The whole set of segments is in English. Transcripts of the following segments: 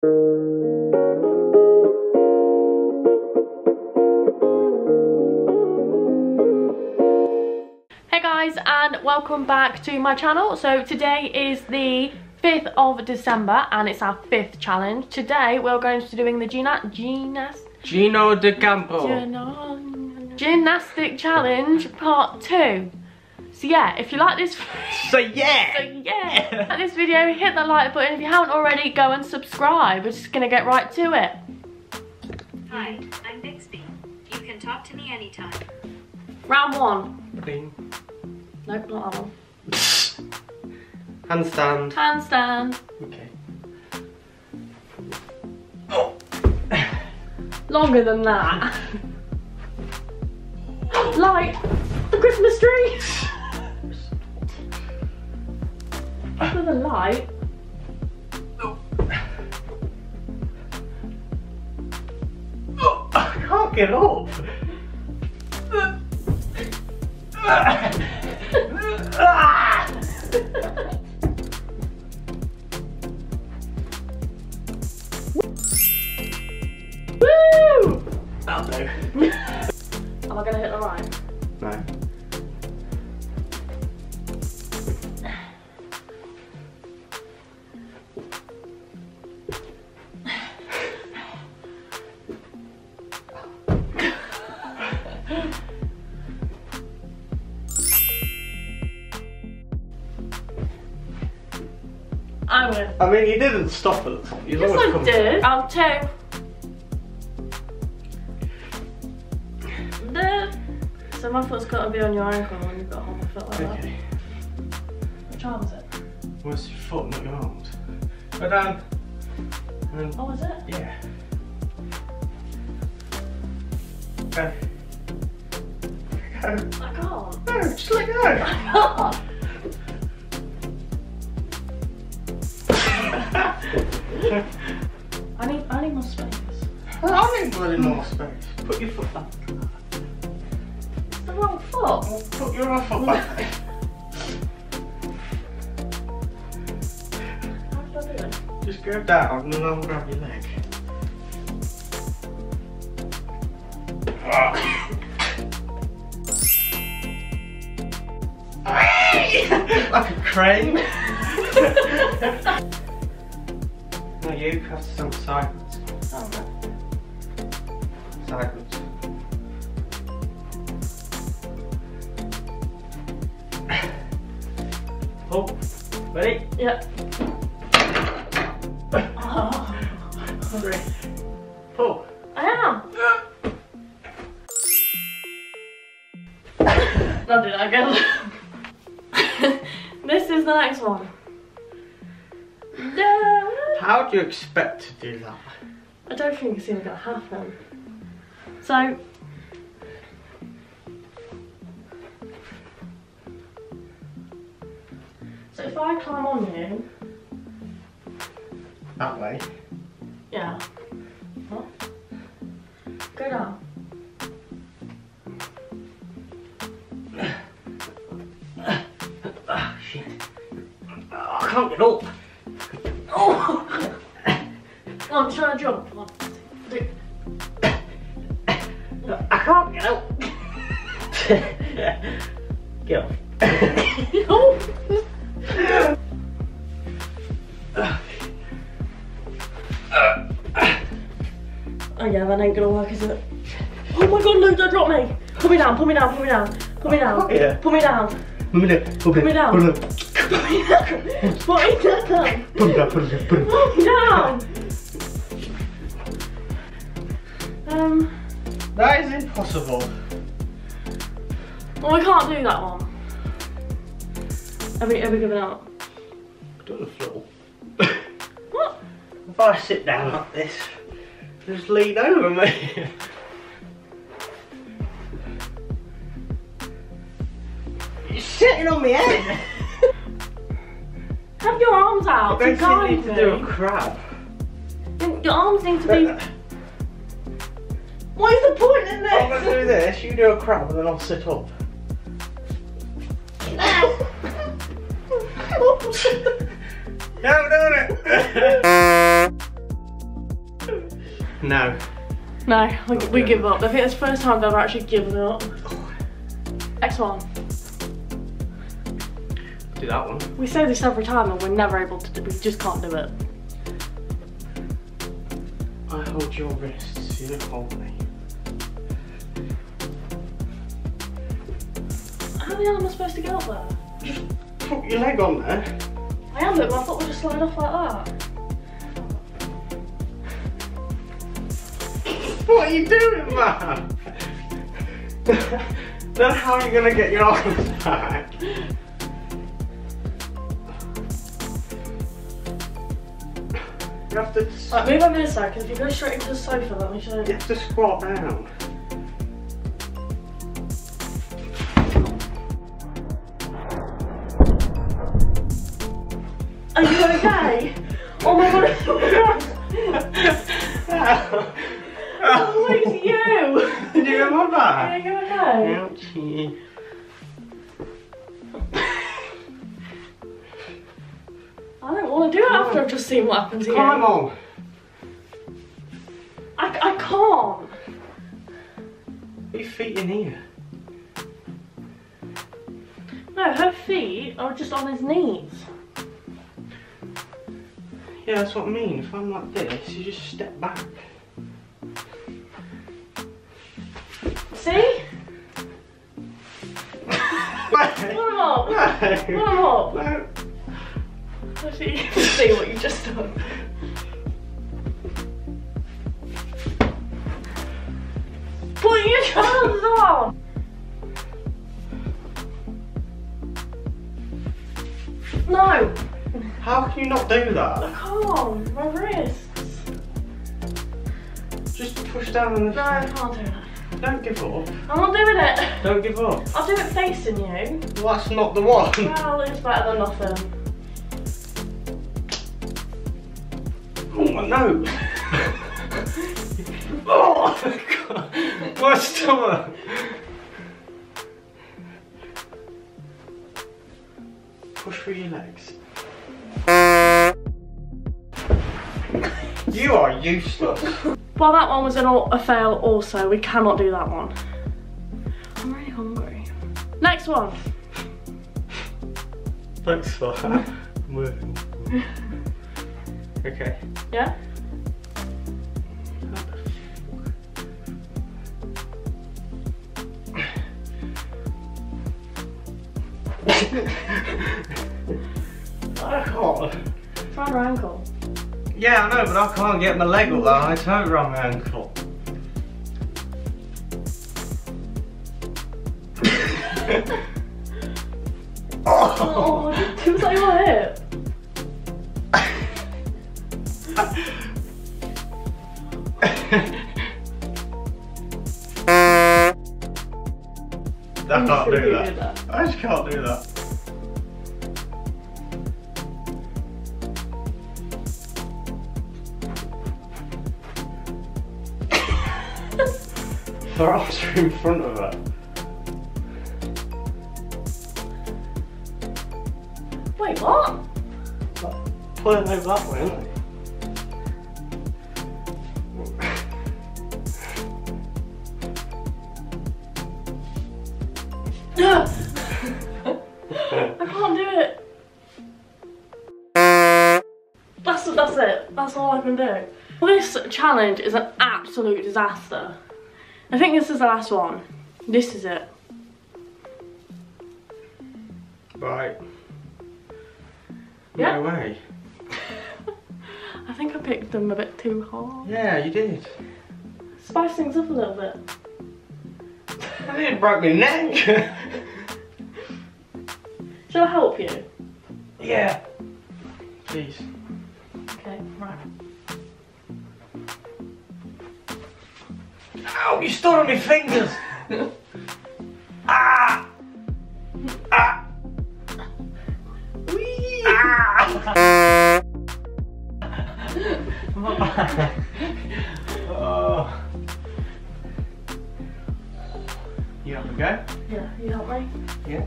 Hey guys, and welcome back to my channel. So today is the 5th of December and it's our 5th challenge. Today we're going to be doing the Gina De Campo Gymnastic Challenge Part 2. So yeah, if you like this like this video, hit that like button. If you haven't already, go and subscribe. We're just gonna get right to it. Hi, I'm Bixby. You can talk to me anytime. Round one. Ding. Nope, not that one. Handstand. Handstand. Okay. Oh. Longer than that. Like the Christmas tree. For the light. Oh. Oh, I can't get up. Woo! Oh no. Am I gonna hit the line? No. I mean, you didn't stop it. Yes, I did. I'll too. So my foot's got to be on your ankle when you've got to hold my foot like okay. That. Which arm is it? Well, it's your foot, not your arms. Go down. And oh, is it? Yeah. Go. Go. I can't. No, just let go. I can't. I need more space. I need really more space. Put your foot back. It's the wrong foot. Well, put your other foot back. How do I do it? Just go down and I'll grab your leg. Like a crane. You have to stand sideways. Oh, no. Sideways. Oh, ready? Yep. Oh. Three. Four. I am. I'll do that again. This is the next one. How do you expect to do that? I don't think it's even going to happen. So... So if I climb on you... That way? Yeah. What? Go down. Oh, shit. Oh, I can't get up. Oh! Oh, I'm trying to jump. One, two. I can't get out. Get off. Oh yeah, that ain't gonna work, is it? Oh my god, Luke, don't drop me! Put me down, put me down, put me down. Put me down. Yeah. Put me down. Put me down. Put me down. Put me down! What is that? Put me down, put me down, put me down! Put me down! That is impossible. Well, I can't do that one. Are we giving up? I don't know. What? If I sit down like this, just lean over me. You're sitting on my head! Have your arms out to guide me. You need to do a crab. Your arms need to be... What is the point in this? I'm going to do this, you do a crab and then I'll sit up. No, I'm doing it! No. No, we give up. I think it's the first time they've actually given up. Next one. Do that one. We say this every time and we're never able to do it. We just can't do it. I hold your wrists, you don't hold me. How the hell am I supposed to get up there? Just put your leg on there. I am, but my foot will just slide off like that. What are you doing, man? Then how are you going to get your arms back? You have to... Right, move on in a second. If you go straight into the sofa, let me show you. You have to squat down. Are you okay? Oh my god. Oh, it's you. Did you remember that? Are you okay? I don't want to do it after I've just seen what happened to you. Come on. I can't. Put your feet in here. No, her feet are just on his knees. Yeah, that's what I mean. If I'm like this, you just step back. See? Pull him up. Pull him up. No. I think you can see what you've just done. Put your trousers on! No! How can you not do that? I can't, my wrists. Just push down on the... No, I can't do that. Don't give up. I'm not doing it. Don't give up. I'll do it facing you. Well, that's not the one. Well, it's better than nothing. Oh my nose! Oh god! My stomach! Push through your legs. You are useless. Well, that one was a fail also. We cannot do that one. I'm really hungry. Next one. Thanks for that. Okay. Yeah? I can't. Try your ankle. Yeah, I know, but I can't get my leg up there. I don't run my ankle. Oh, it was like my hip. I can't do that. I just can't do that. Her arms are in front of her. Wait, what? Pulling over that way, aren't they? I can't do it. That's it. That's all I can do. This challenge is an absolute disaster. I think this is the last one. This is it. Right. Yeah. No way. I think I picked them a bit too hard. Yeah, you did. Spice things up a little bit. I think it broke my neck. Shall I help you? Yeah. Please. Okay, right. Ow, you stood on my fingers! Ah! Ah! Wee! Ah! Oh. You have a go? Yeah, you help me? Yeah.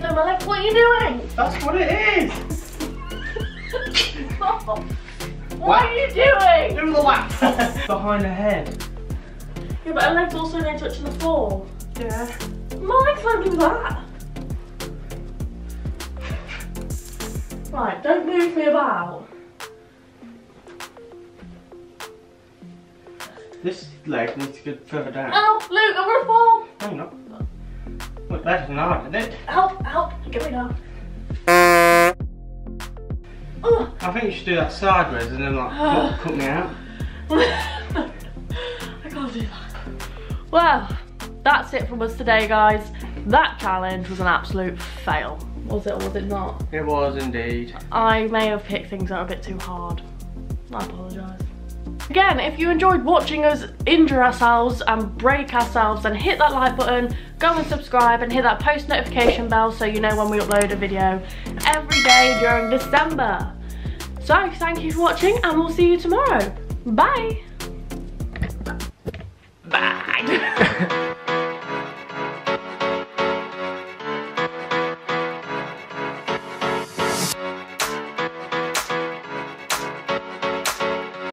No, my leg, what are you doing? That's what it is! awful. What are you doing? Do the wax. Behind the head. Yeah, but her legs also now touching the floor. Yeah. My legs won't do that. Right, don't move me about. This leg needs to get further down. Ow, Luke, I'm gonna fall. No, you're not. Look, that's not, isn't it? Help, help, get me down. Oh. I think you should do that sideways and then like cut me out. I can't do that. Well, that's it from us today, guys. That challenge was an absolute fail. Was it or was it not? It was indeed. I may have picked things that are a bit too hard. I apologise. Again, if you enjoyed watching us injure ourselves and break ourselves, then hit that like button, go and subscribe and hit that post notification bell so you know when we upload a video every day during December. So thank you for watching and we'll see you tomorrow. Bye! Bye!